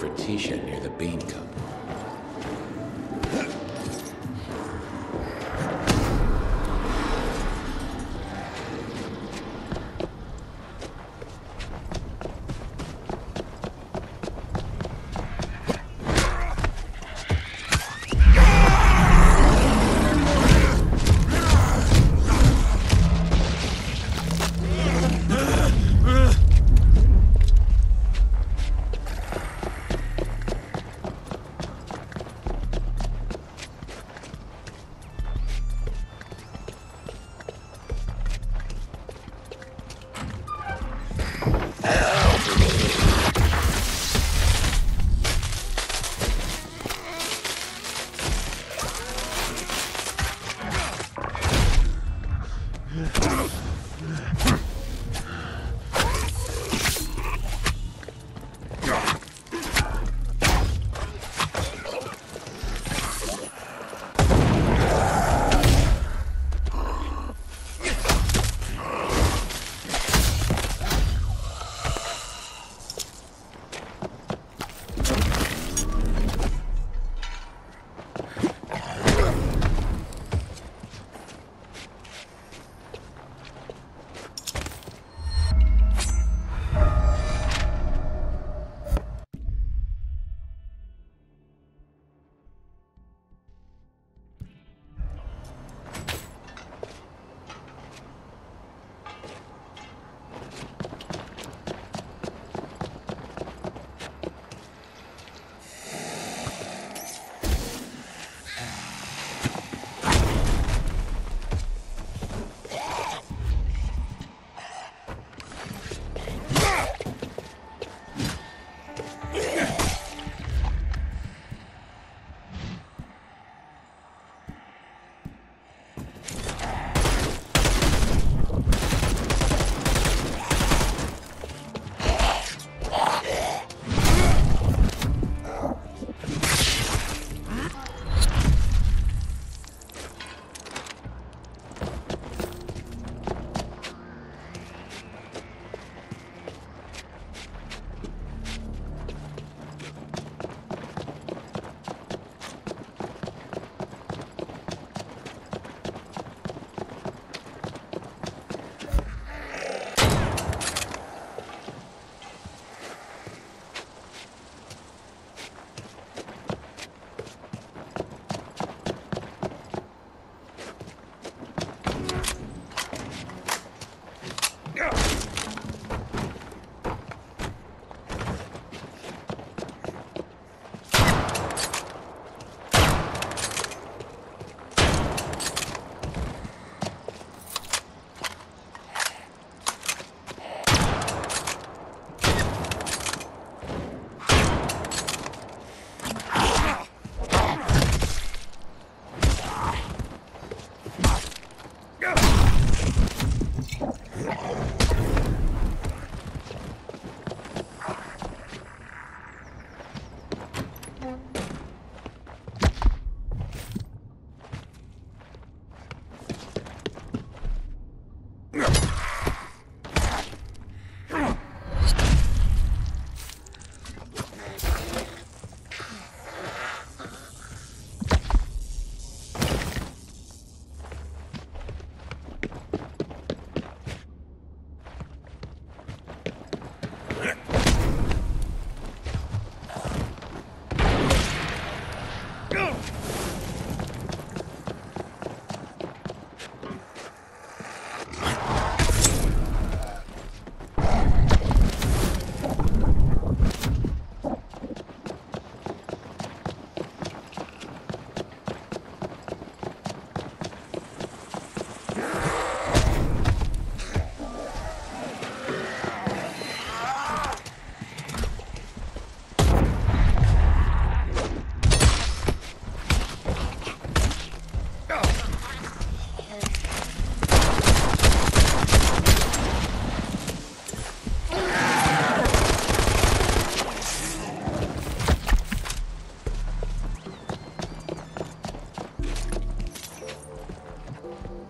for Tisha near the bean cup.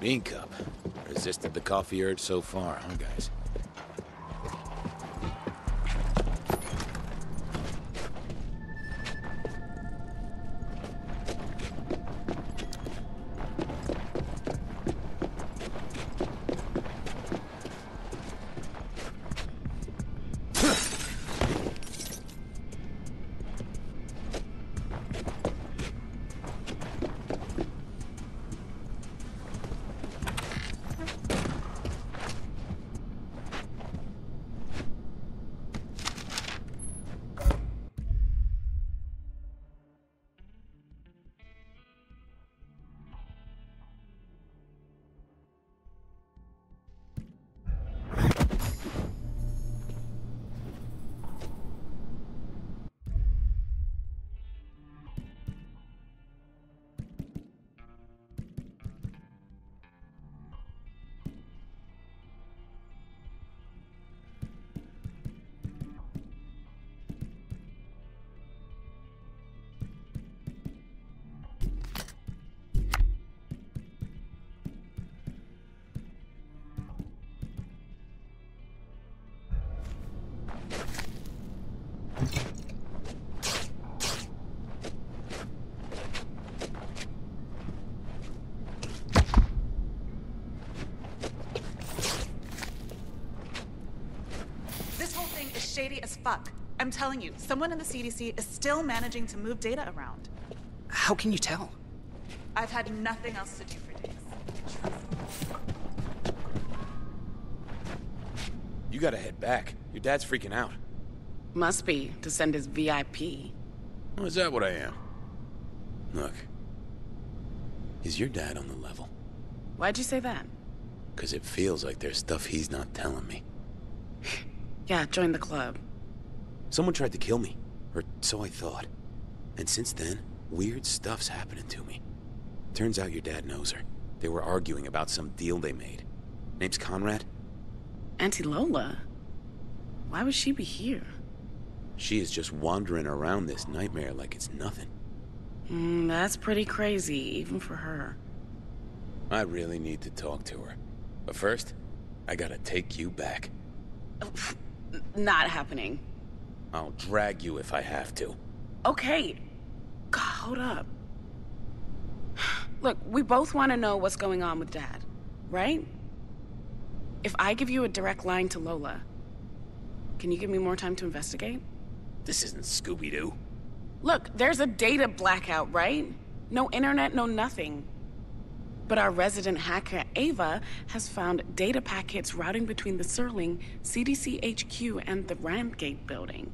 Bean cup. Resisted the coffee urge so far, huh, guys? shady as fuck. I'm telling you, someone in the CDC is still managing to move data around. How can you tell? I've had nothing else to do for days. Trust me. You gotta head back. Your dad's freaking out. Must be, to send his VIP. Well, is that what I am? Look. Is your dad on the level? Why'd you say that? Because it feels like there's stuff he's not telling me. Yeah, join the club. Someone tried to kill me, or so I thought. And since then, weird stuff's happening to me. Turns out your dad knows her. They were arguing about some deal they made. Name's Konrad. Auntie Lola? Why would she be here? She is just wandering around this nightmare like it's nothing. That's pretty crazy, even for her. I really need to talk to her. But first, I gotta take you back. Not happening. I'll drag you if I have to. Okay. God, hold up. Look, we both want to know what's going on with Dad, right? If I give you a direct line to Lola, can you give me more time to investigate? This isn't Scooby-Doo. Look, there's a data blackout, right? No internet, no nothing. But our resident hacker, Ava, has found data packets routing between the Serling, CDC HQ, and the Ramp Gate building.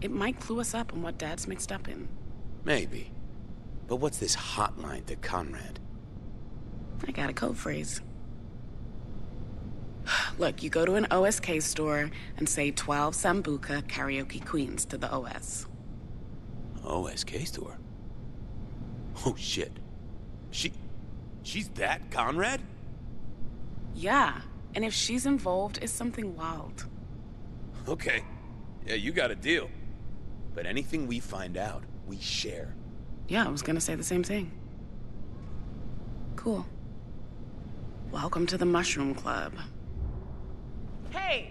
It might clue us up on what Dad's mixed up in. Maybe. But what's this hotline to Konrad? I got a code phrase. Look, you go to an OSK store and say 12 Sambuca Karaoke Queens to the OS. OSK store? Oh, shit. She's that Konrad? Yeah, and if she's involved, it's something wild. Okay. Yeah, you got a deal. But anything we find out, we share. Yeah, I was gonna say the same thing. Cool. Welcome to the Mushroom Club. Hey!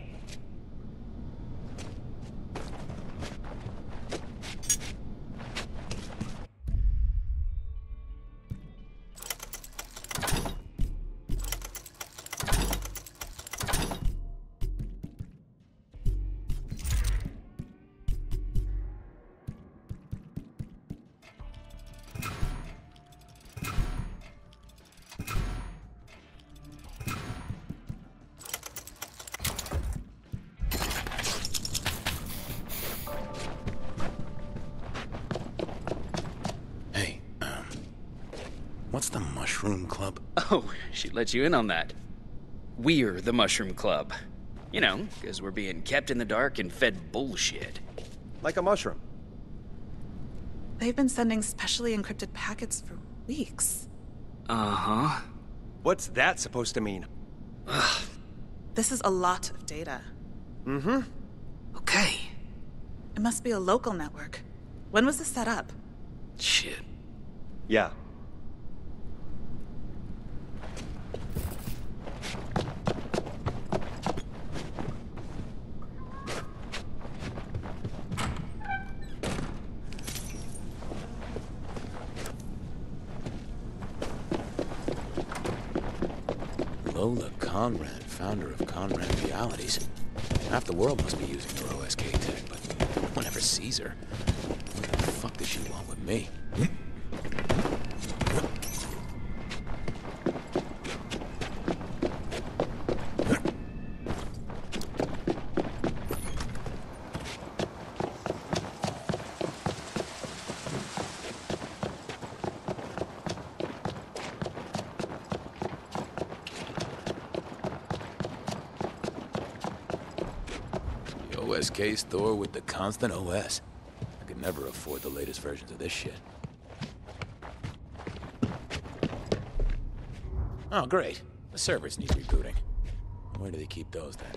What's the Mushroom Club? Oh, she let you in on that. We're the Mushroom Club. You know, because we're being kept in the dark and fed bullshit. Like a mushroom. They've been sending specially encrypted packets for weeks. Uh-huh. What's that supposed to mean? Ugh. This is a lot of data. Mm-hmm. Okay. It must be a local network. When was this set up? Shit. Yeah. Lola Konrad, founder of Konrad Realities. Half the world must be using her OSK tech, but no one ever sees her. What the fuck does she want with me? OSK store with the Constant OS. I could never afford the latest versions of this shit. Oh, great. The servers need rebooting. Where do they keep those, then?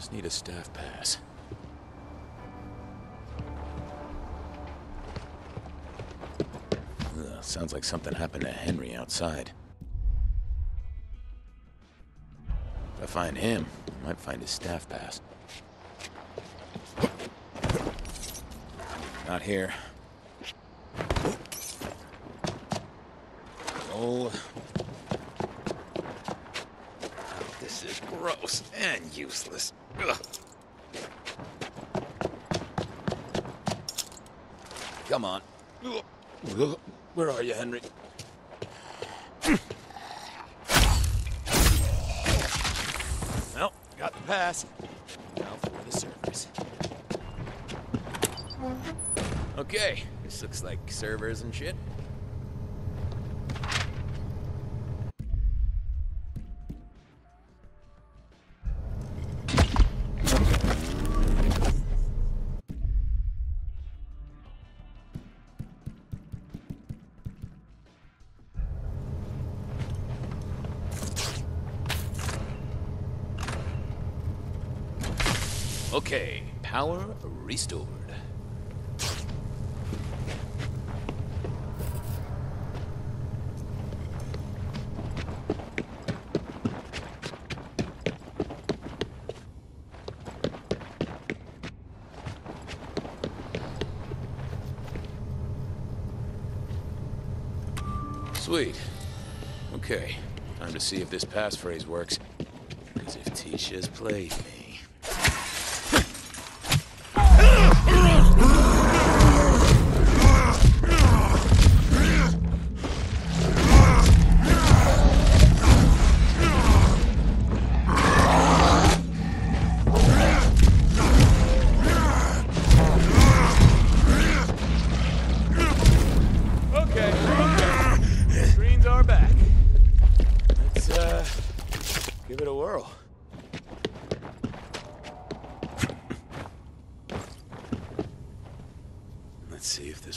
Just need a staff pass. Ugh, sounds like something happened to Henry outside. If I find him, I might find his staff pass. Not here. Oh. This is gross and useless. Ugh. Come on. Where are you, Henry? Well, got the pass. Now for the servers. Okay, this looks like servers and shit. Okay, power restored. Sweet. Okay, time to see if this passphrase works. Because if Tisha's played me.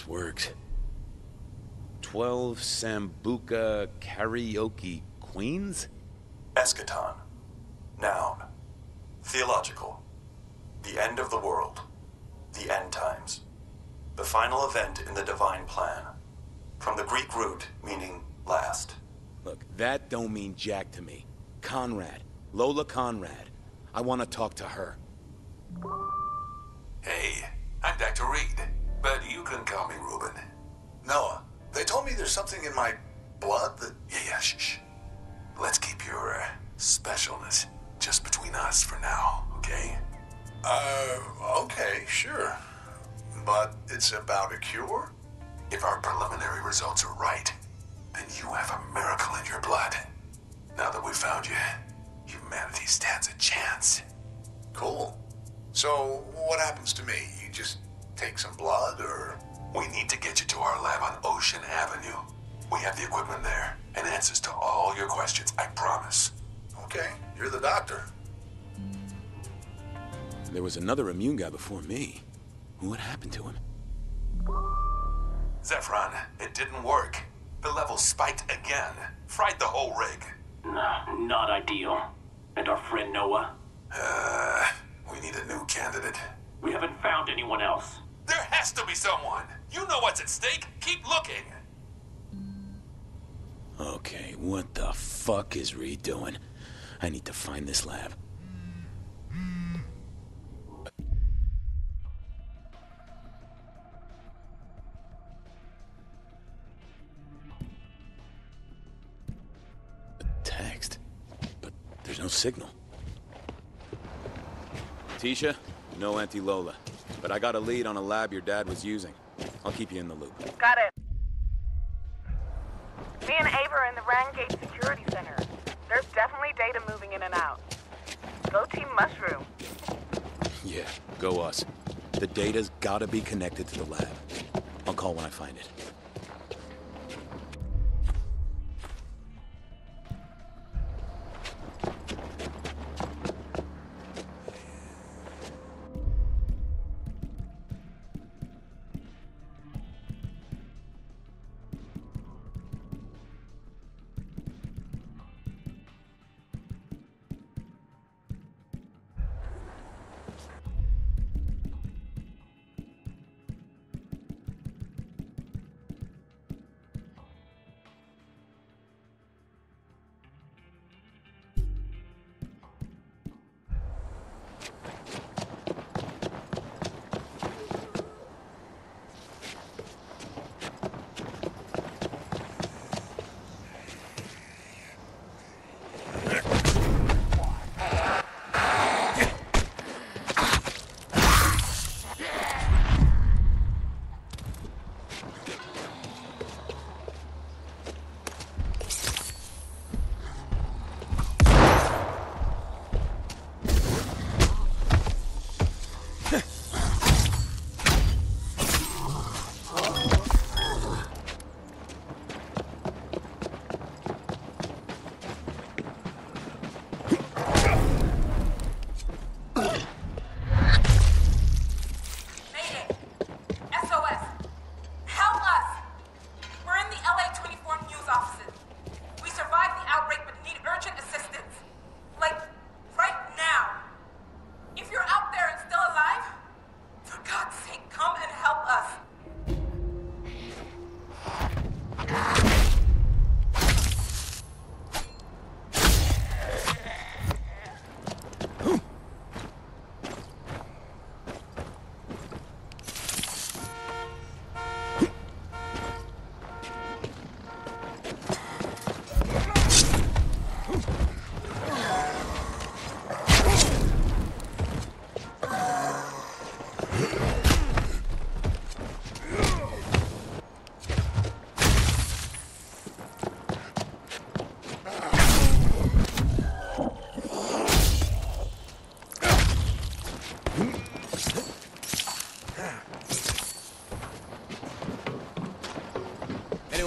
Worked. 12 Sambuca Karaoke Queens? Eschaton. Noun. Theological. The end of the world. The end times. The final event in the divine plan. From the Greek root meaning last. Look, that don't mean jack to me. Konrad. Lola Konrad. I want to talk to her. Hey, I'm Dr. Reed. But you can call me Ruben. Noah, they told me there's something in my blood that... Yeah, shh. Let's keep your specialness just between us for now, okay? Okay, sure. But it's about a cure? If our preliminary results are right, then you have a miracle in your blood. Now that we've found you, humanity stands a chance. Cool. So, what happens to me? You just... take some blood, or... We need to get you to our lab on Ocean Avenue. We have the equipment there, and answers to all your questions, I promise. Okay, you're the doctor. There was another immune guy before me. What happened to him? Zephron, it didn't work. The level spiked again. Fried the whole rig. Not ideal. And our friend Noah? We need a new candidate. We haven't found anyone else. There has to be someone! You know what's at stake! Keep looking! Okay, what the fuck is Reed doing? I need to find this lab. A text? But there's no signal. Tisha? No Auntie Lola, but I got a lead on a lab your dad was using. I'll keep you in the loop. Got it. Me and Ava are in the Rangegate Security Center. There's definitely data moving in and out. Go Team Mushroom. Yeah, go us. The data's gotta be connected to the lab. I'll call when I find it.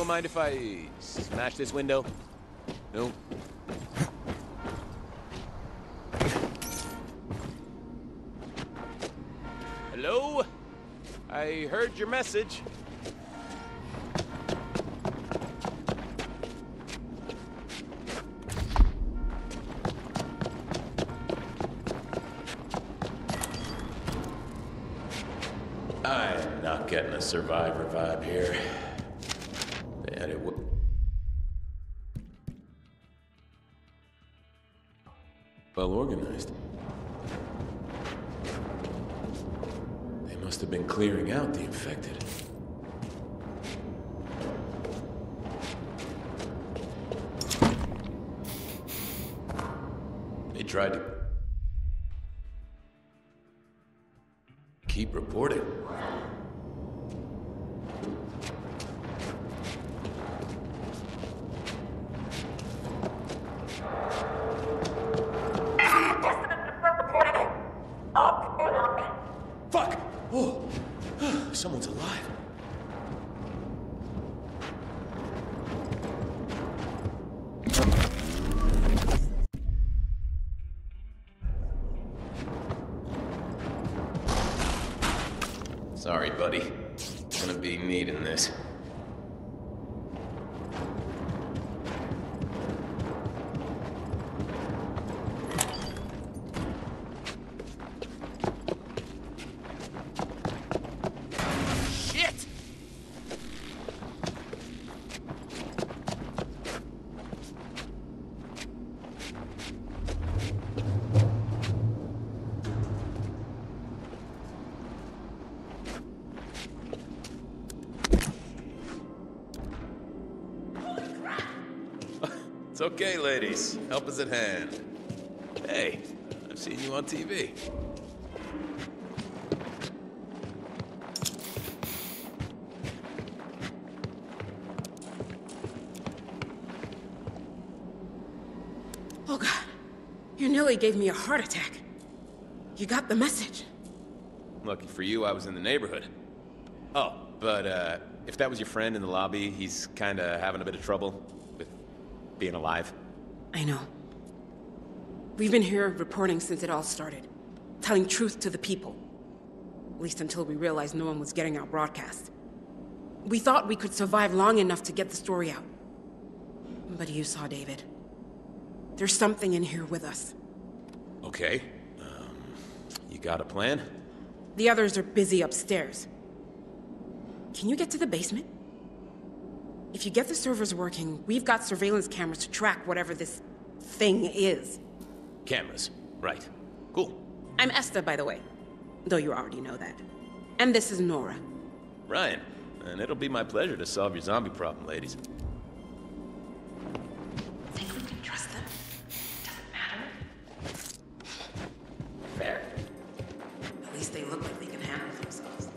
Anyone mind if I smash this window? No? Hello? I heard your message. I'm not getting a Survivor vibe here. Man, it would. Well organized. They must have been clearing out the infected. They tried to keep reporting. Sorry, buddy. I'm gonna be needing this. Shit! It's okay, ladies. Help is at hand. Hey, I've seen you on TV. Oh, God. You nearly gave me a heart attack. You got the message. Lucky for you, I was in the neighborhood. Oh, but if that was your friend in the lobby, he's kinda having a bit of trouble. Being alive. I know. We've been here reporting since it all started, telling truth to the people. At least until we realized no one was getting our broadcast. We thought we could survive long enough to get the story out. But you saw, David. There's something in here with us. Okay. You got a plan? The others are busy upstairs. Can you get to the basement? If you get the servers working, we've got surveillance cameras to track whatever this thing is. Cameras. Right. Cool. I'm Esther, by the way. Though you already know that. And this is Nora. Ryan. And it'll be my pleasure to solve your zombie problem, ladies. Think we can trust them? Doesn't matter. Fair. At least they look like they can handle themselves.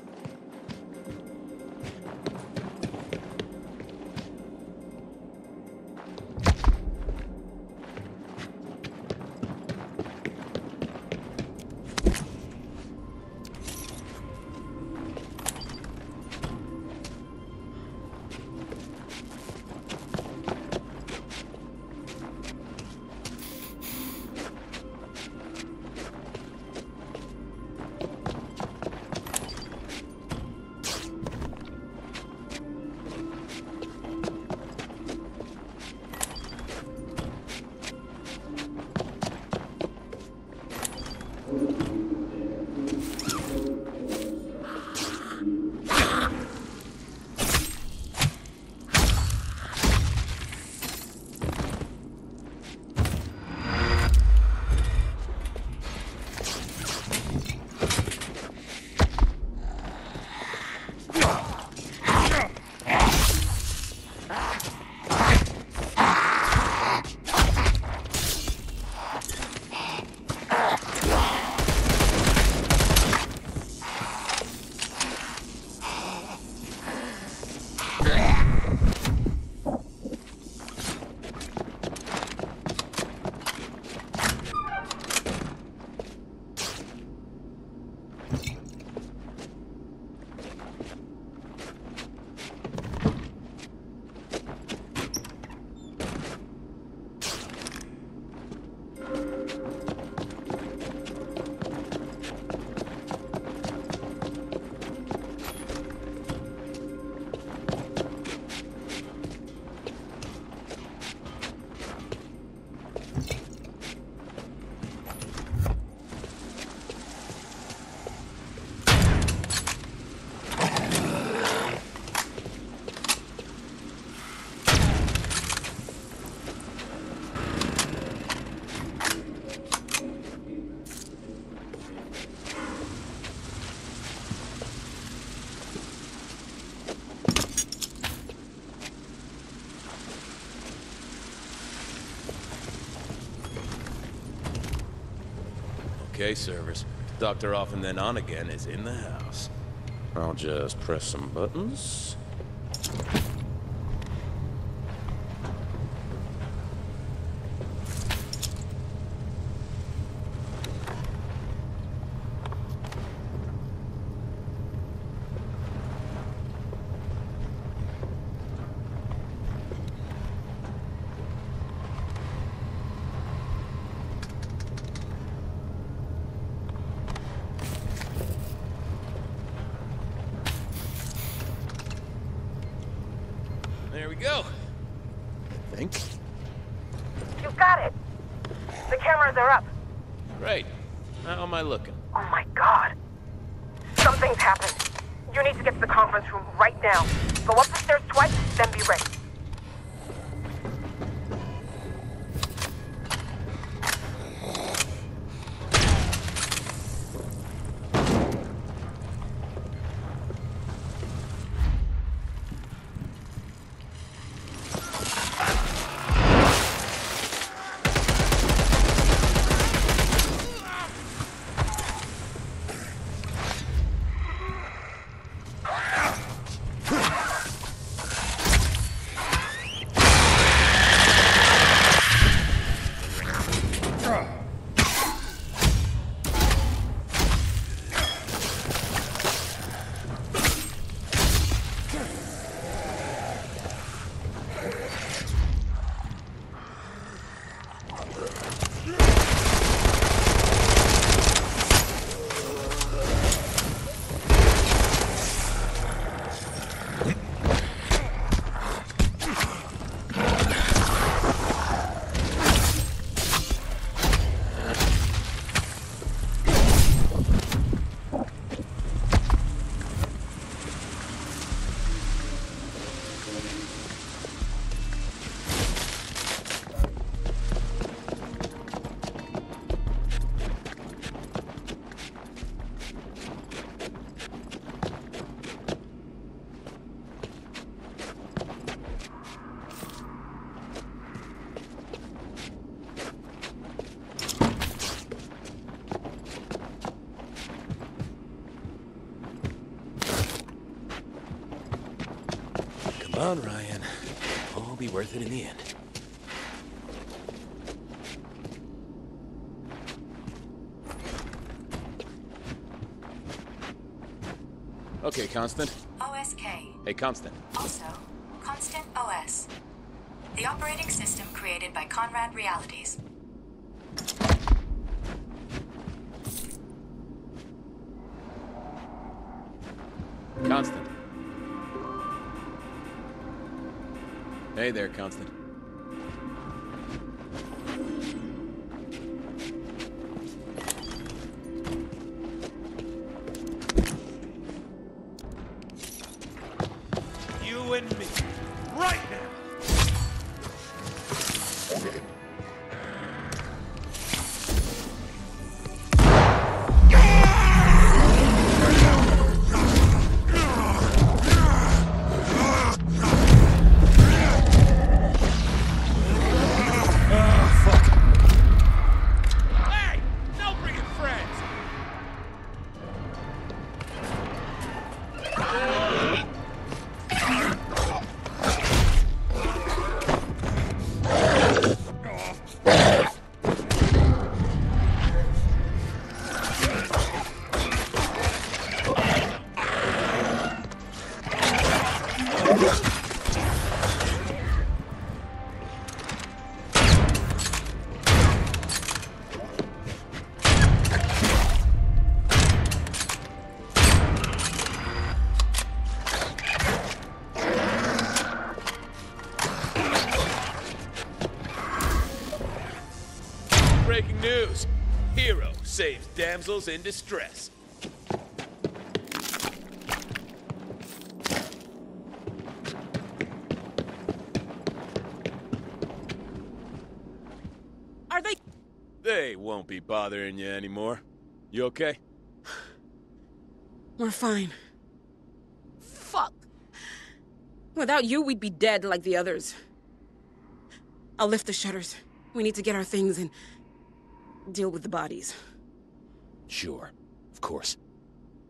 OSK servers. Doctor off and then on again is in the house. I'll just press some buttons. Come on, Ryan. All be worth it in the end. Okay, Constant. OSK. Hey, Constant. Also, Constant OS. The operating system created by Konrad Realities. Constant. Hey there, Constant. You and me, right now. Saves damsels in distress. Are they? They won't be bothering you anymore. You okay? We're fine. Fuck. Without you, we'd be dead like the others. I'll lift the shutters. We need to get our things and deal with the bodies. Sure, of course.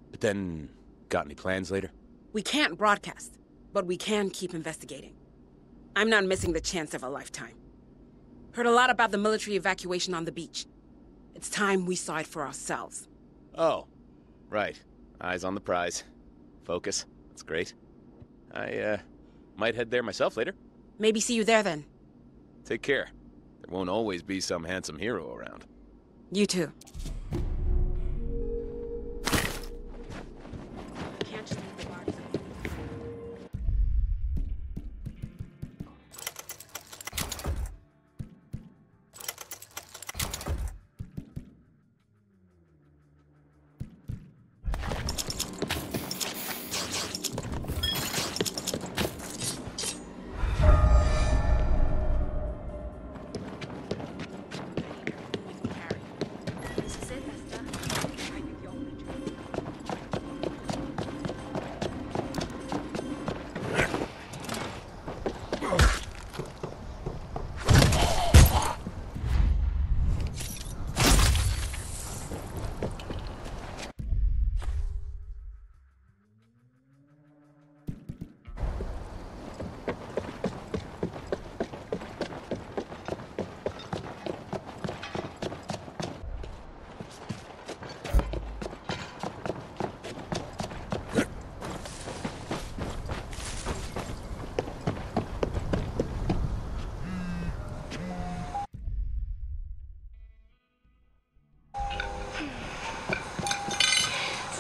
But then, got any plans later? We can't broadcast, but we can keep investigating. I'm not missing the chance of a lifetime. Heard a lot about the military evacuation on the beach. It's time we saw it for ourselves. Oh, right. Eyes on the prize. Focus. That's great. I might head there myself later. Maybe see you there then. Take care. There won't always be some handsome hero around. You too.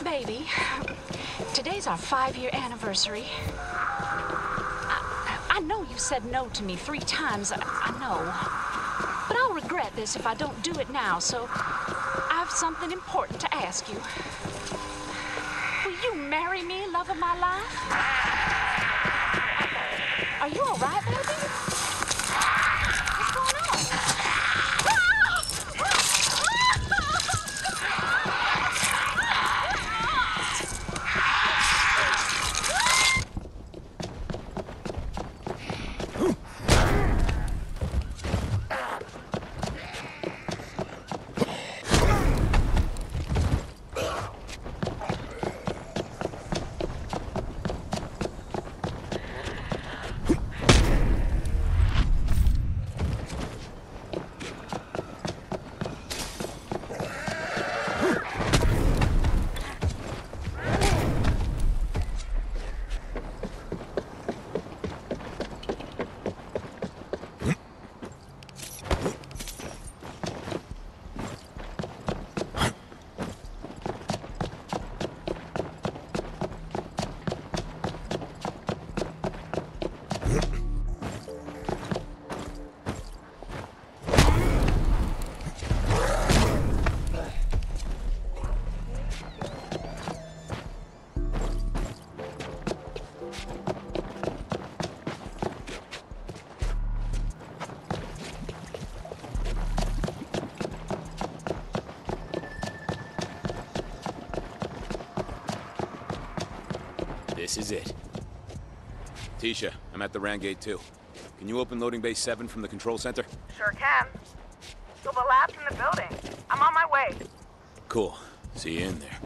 Baby, today's our 5-year anniversary. I know you said no to me 3 times, I know. But I'll regret this if I don't do it now, so I've something important to ask you. Will you marry me, love of my life? Are you all right, baby? This is it. Tisha, I'm at the Rangegate 2. Can you open loading bay 7 from the control center? Sure can. You'll be lapped in the building. I'm on my way. Cool. See you in there.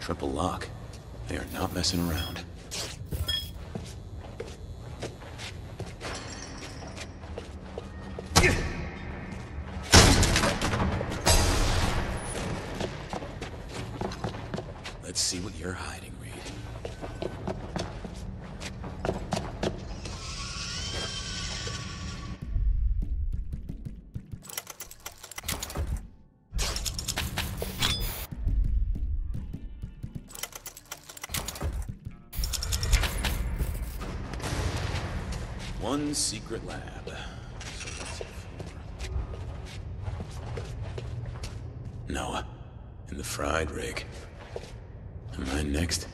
Triple lock. They are not messing around. see what you're hiding, Reed. One secret lab. So that's it for. Noah, in the fried rig. Am I next?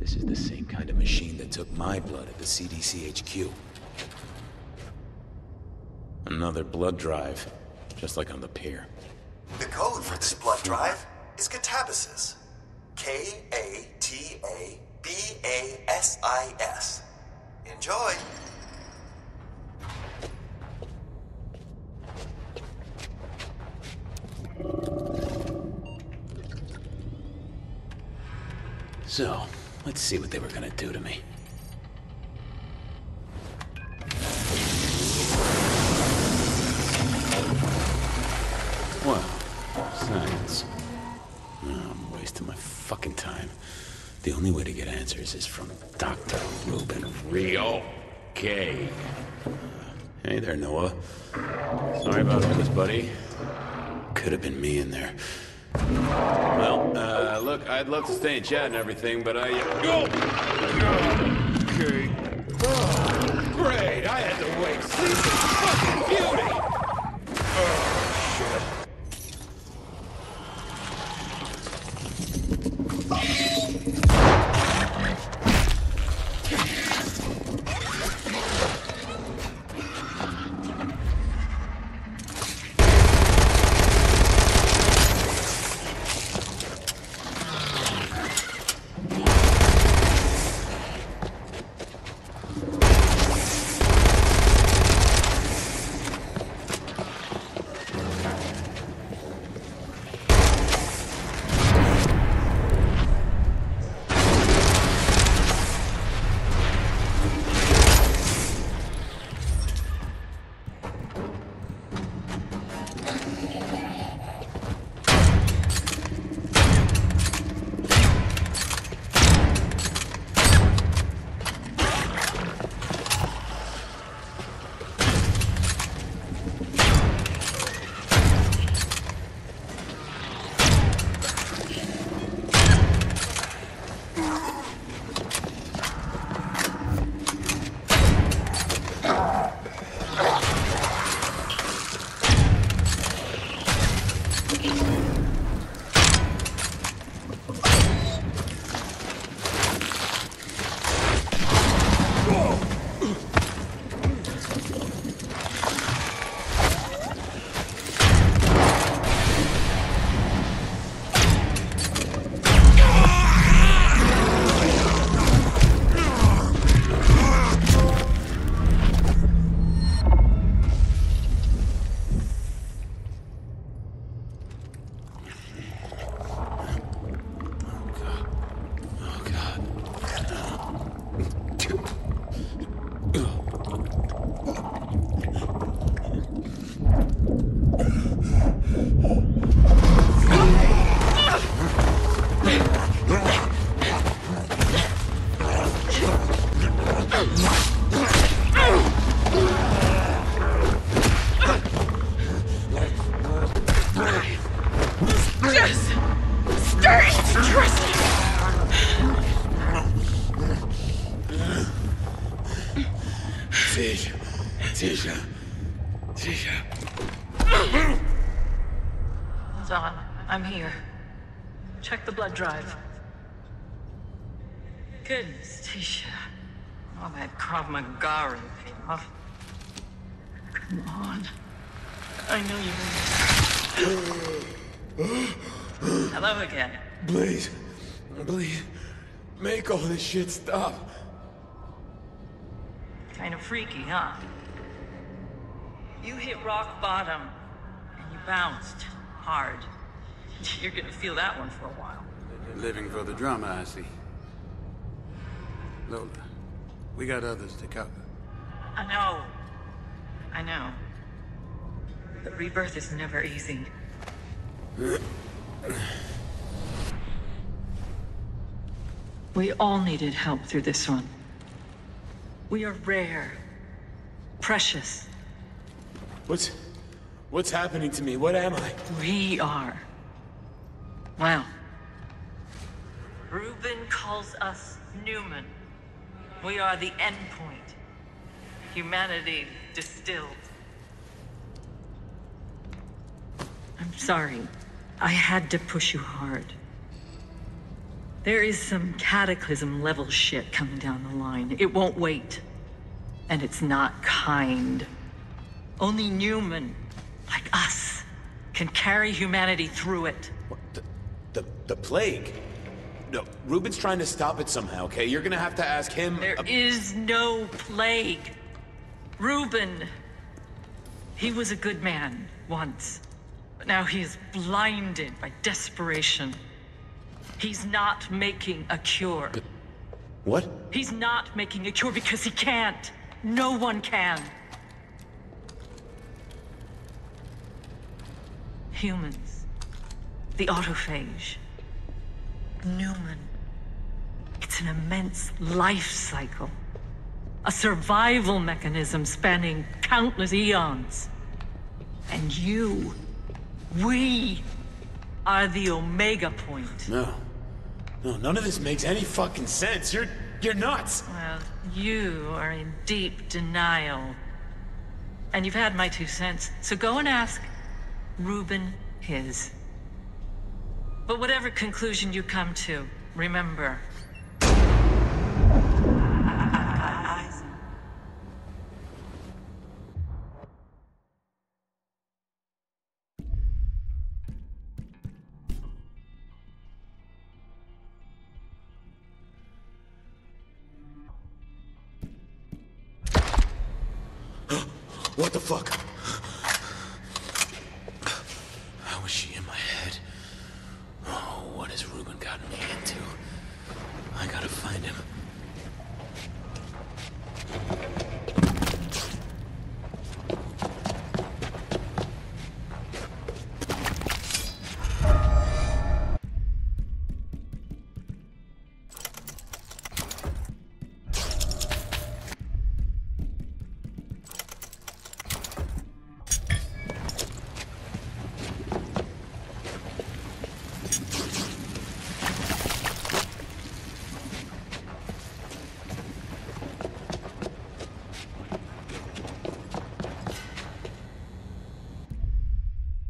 This is the same kind of machine that took my blood at the CDC HQ. Another blood drive, just like on the pier. The code for this blood drive is Katabasis. K-A-T-A-B-A-S-I-S. Enjoy! So, let's see what they were gonna do to me. Well, science. I'm wasting my fucking time. The only way to get answers is from Dr. Ruben Rio K. Hey there, Noah. Sorry about all this, buddy. Could have been me in there. Well, look, I'd love to stay and chat and everything, but I... Oh! Okay. Oh, great! I had to wait. Sleep is fucking beauty! Oh, shit. Drive. Goodness, Tisha. All that Krav Maga paid off. Come on. I know you remember. Hello again. Please. Please. Make all this shit stop. Kind of freaky, huh? You hit rock bottom, and you bounced hard. You're gonna feel that one for a while. Living for the drama, I see. Lola, we got others to cover. I know. I know. But rebirth is never easy. We all needed help through this one. We are rare. Precious. What's happening to me? What am I? We are. Wow. Reuben calls us Newman. We are the endpoint. Humanity distilled. I'm sorry. I had to push you hard. There is some cataclysm-level shit coming down the line. It won't wait. And it's not kind. Only Newman, like us, can carry humanity through it. What? The plague? No, Reuben's trying to stop it somehow, okay? You're gonna have to ask him... There is no plague. Reuben... He was a good man, once. But now he is blinded by desperation. He's not making a cure. What? He's not making a cure because he can't. No one can. Humans. The autophage. Newman. It's an immense life cycle. A survival mechanism spanning countless eons. And you... We... are the Omega Point. No. No, none of this makes any fucking sense. You're nuts! Well, you are in deep denial. And you've had my 2 cents, so go and ask Reuben his. But whatever conclusion you come to, remember... What the fuck?